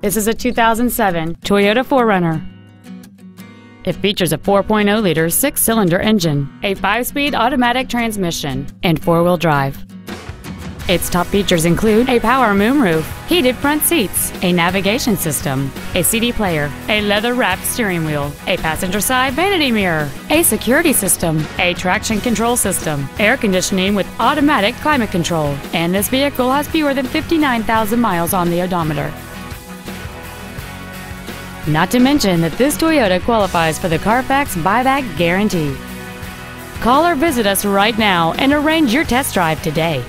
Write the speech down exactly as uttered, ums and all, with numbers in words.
This is a two thousand seven Toyota four runner. It features a four point oh liter six-cylinder engine, a five-speed automatic transmission, and four-wheel drive. Its top features include a power moonroof, heated front seats, a navigation system, a C D player, a leather-wrapped steering wheel, a passenger-side vanity mirror, a security system, a traction control system, air conditioning with automatic climate control, and this vehicle has fewer than fifty-nine thousand miles on the odometer. Not to mention that this Toyota qualifies for the Carfax buyback guarantee. Call or visit us right now and arrange your test drive today.